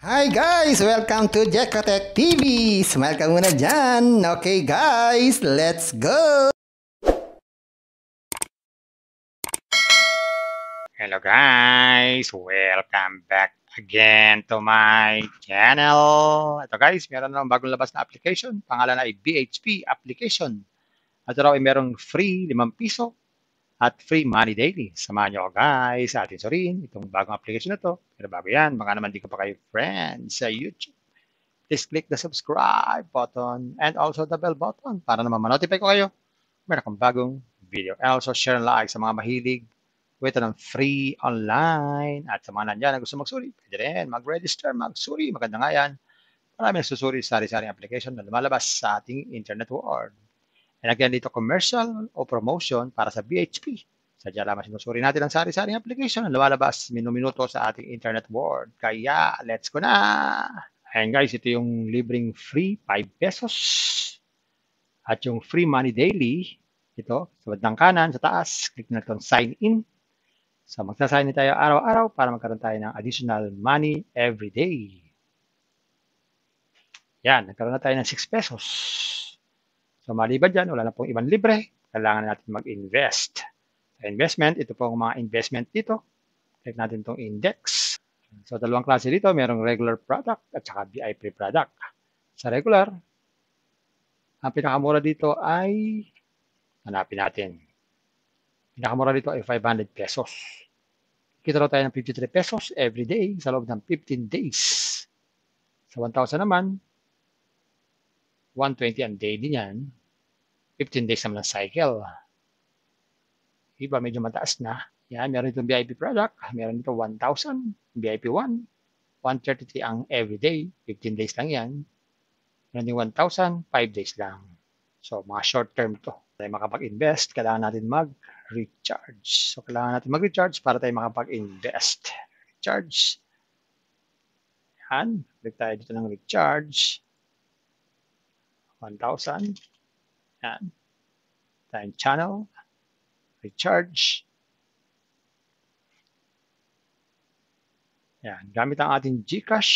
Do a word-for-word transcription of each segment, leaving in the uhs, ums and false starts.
Hi guys! Welcome to Jekotek T V! Smile ka muna dyan! Okay guys, let's go! Hello guys! Welcome back again to my channel! Ito guys, meron na bagong labas na application. Pangalan ay B H P application. At ito raw ay merong free limang piso at free money daily. Samahan nyo guys sa atin sorin itong bagong application na to. Pero bago yan, baka naman di ko pa kayo friends sa YouTube. Please click the subscribe button and also the bell button para naman manotify ko kayo. Meron akong bagong video. Also share and like sa mga mahilig with ng free online. At sa mga nandyan na gusto magsuri, pwede rin mag-register, magsuri. Maganda nga yan. Maraming susuri sa sari-saring application na lumalabas sa ating internet world. And again, dito commercial o promotion para sa B H P. Sadya lamang sinusuri natin ang sari-saring application na lumalabas minuminuto sa ating internet world. Kaya, let's go na! Ayan guys, ito yung libreng free five pesos. At yung free money daily, ito, sa bandang kanan, sa taas, click na itong sign in. So, magsasign in tayo araw-araw para magkaroon tayo ng additional money every day. Yan, nagkaroon na tayo ng six pesos. So maliban dyan, wala na pong ibang libre. Kailangan natin mag-invest. Sa investment, ito pong mga investment dito. Click natin itong index. So dalawang klase dito, mayroong regular product at saka V I P product. Sa regular, ang pinakamura dito ay, hanapin natin. Pinakamura dito ay five hundred pesos. Kita daw tayo ng fifty-three pesos every day sa loob ng fifteen days. Sa one thousand naman, one twenty ang daily niyan. fifteen days naman ang cycle. Iba, medyo mataas na. Yan, meron itong V I P product. Meron dito one thousand, V I P one. one thirty-three ang everyday. fifteen days lang yan. Meron din one thousand, five days lang. So, mga short term to. Para tayo makapag-invest, kailangan natin mag-recharge. So, kailangan natin mag-recharge para tayo makapag-invest. Recharge. Yan. Click tayo dito ng recharge. one thousand. Yan. Time channel. Recharge. Yan. Gamit ang ating GCash.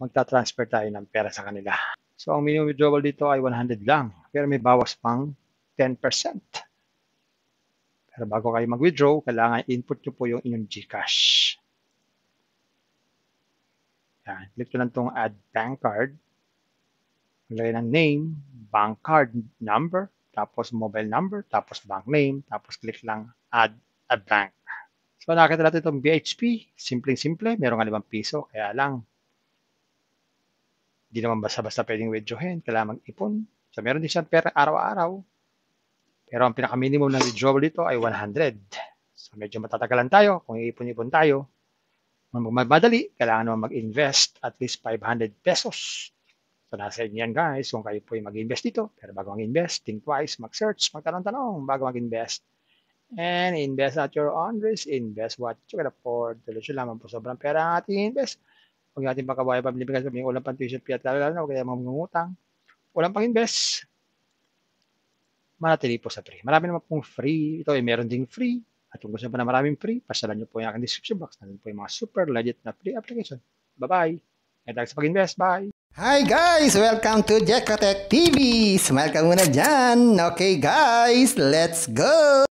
Magta-transfer tayo ng pera sa kanila. So, ang minimum withdrawal dito ay one hundred lang. Pero may bawas pang ten percent. Pero bago kayo mag-withdraw, kailangan input nyo po yung inyong GCash. Yan. Click ko lang itong add bank card. Maglagay ng name, bank card number, tapos mobile number, tapos bank name, tapos click lang add a bank. So nakita natin itong B H P, simpleng-simple, meron nga limang piso, kaya lang, hindi naman basta-basta pwedeng withdrawin, kailangan mag-ipon. So meron din siyang pera araw-araw, pero ang pinaka-minimum ng withdrawal dito ay one hundred. So medyo matatagalan tayo kung iipon-ipon tayo. Magmadali, kailangan naman mag-invest at least five hundred pesos. So, nasa inyo yan guys, kung kayo po yung mag-invest dito. Pero bago mag-invest, think twice, mag-search, magtanong-tanong bago mag-invest. And invest at your own risk, invest what you can afford. Tulusyon lamang po sobrang pera ang ating invest. Huwag natin pagkabuhay, pamilibigas, pamilibigas, ulang pang tuition, piyat, lalo na, huwag kaya mga mangungutang. Ulang pang-invest, manatili po sa free. Marami naman pong free. Ito ay meron ding free. At kung gusto nyo pa na maraming free, pasalan nyo po yung aking description box. Nandun po yung mga super legit na free application. Bye-bye. Kaya tayo sa pag-invest. Bye! Hi guys! Welcome to Jekotek T V! Smile ka muna dyan! Okay guys, let's go!